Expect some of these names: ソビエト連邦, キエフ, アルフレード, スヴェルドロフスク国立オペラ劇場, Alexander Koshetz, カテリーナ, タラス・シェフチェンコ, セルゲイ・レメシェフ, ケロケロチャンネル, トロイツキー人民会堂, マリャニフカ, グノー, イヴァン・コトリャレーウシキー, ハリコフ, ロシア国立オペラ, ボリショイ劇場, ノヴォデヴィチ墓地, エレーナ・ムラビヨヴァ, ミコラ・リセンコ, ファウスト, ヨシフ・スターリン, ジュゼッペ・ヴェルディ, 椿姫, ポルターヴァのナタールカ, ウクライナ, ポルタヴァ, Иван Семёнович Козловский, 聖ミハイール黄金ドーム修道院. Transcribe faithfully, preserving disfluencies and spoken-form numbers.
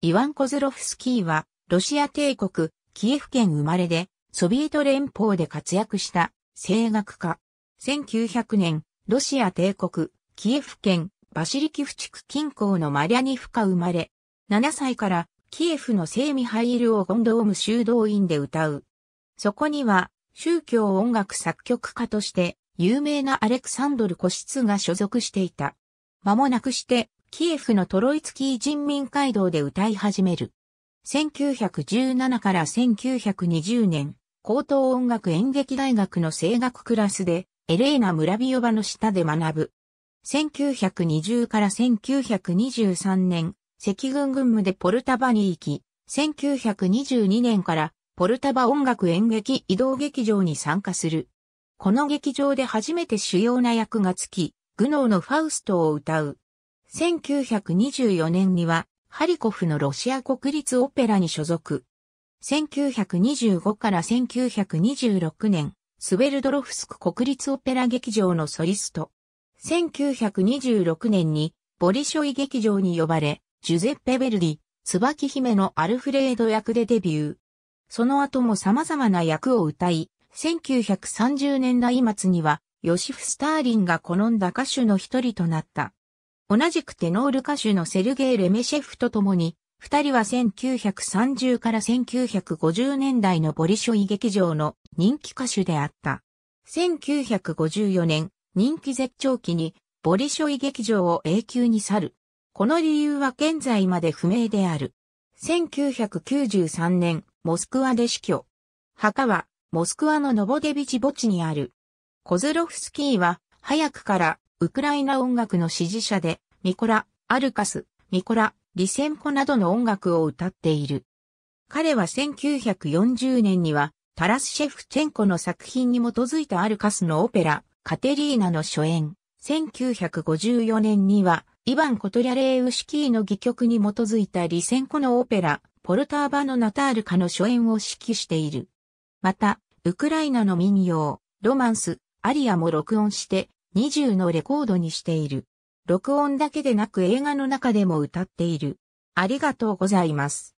イワン・コズロフスキーは、ロシア帝国、キエフ県生まれで、ソビエト連邦で活躍した、声楽家。せんきゅうひゃくねん、ロシア帝国、キエフ県、バシリキフ地区近郊のマリャニフカ生まれ、ななさいから、キエフの聖ミハイル・オーゴンドーム修道院で歌う。そこには、宗教音楽作曲家として、有名なアレクサンドル・コシツが所属していた。間もなくして、キエフのトロイツキー人民会堂で歌い始める。せんきゅうひゃくじゅうななからせんきゅうひゃくにじゅうねん、高等音楽演劇大学の声楽クラスで、エレーナ・ムラビヨヴァの下で学ぶ。せんきゅうひゃくにじゅうからせんきゅうひゃくにじゅうさんねん、赤軍軍務でポルタバに行き、せんきゅうひゃくにじゅうにねんからポルタバ音楽演劇移動劇場に参加する。この劇場で初めて主要な役がつき、グノーのファウストを歌う。せんきゅうひゃくにじゅうよねんには、ハリコフのロシア国立オペラに所属。せんきゅうひゃくにじゅうごからせんきゅうひゃくにじゅうろくねん、スヴェルドロフスク国立オペラ劇場のソリスト。せんきゅうひゃくにじゅうろくねんに、ボリショイ劇場に呼ばれ、ジュゼッペ・ヴェルディ、椿姫のアルフレード役でデビュー。その後も様々な役を歌い、せんきゅうひゃくさんじゅうねんだい末には、ヨシフ・スターリンが好んだ歌手の一人となった。同じくテノール歌手のセルゲイ・レメシェフと共に、二人はせんきゅうひゃくさんじゅうからせんきゅうひゃくごじゅうねんだいのボリショイ劇場の人気歌手であった。せんきゅうひゃくごじゅうよねん、人気絶頂期にボリショイ劇場を永久に去る。この理由は現在まで不明である。せんきゅうひゃくきゅうじゅうさんねん、モスクワで死去。墓は、モスクワのノボデビチ墓地にある。コズロフスキーは、早くから、ウクライナ音楽の支持者で、ミコラ、アルカス、ミコラ、リセンコなどの音楽を歌っている。彼はせんきゅうひゃくよんじゅうねんには、タラスシェフチェンコの作品に基づいたアルカスのオペラ、カテリーナの初演。せんきゅうひゃくごじゅうよねんには、イヴァン・コトリャレーウシキーの戯曲に基づいたリセンコのオペラ、ポルターバのナタールカの初演を指揮している。また、ウクライナの民謡、ロマンス、アリアも録音して、にじゅうのレコードにしている。録音だけでなく映画の中でも歌っている。ありがとうございます。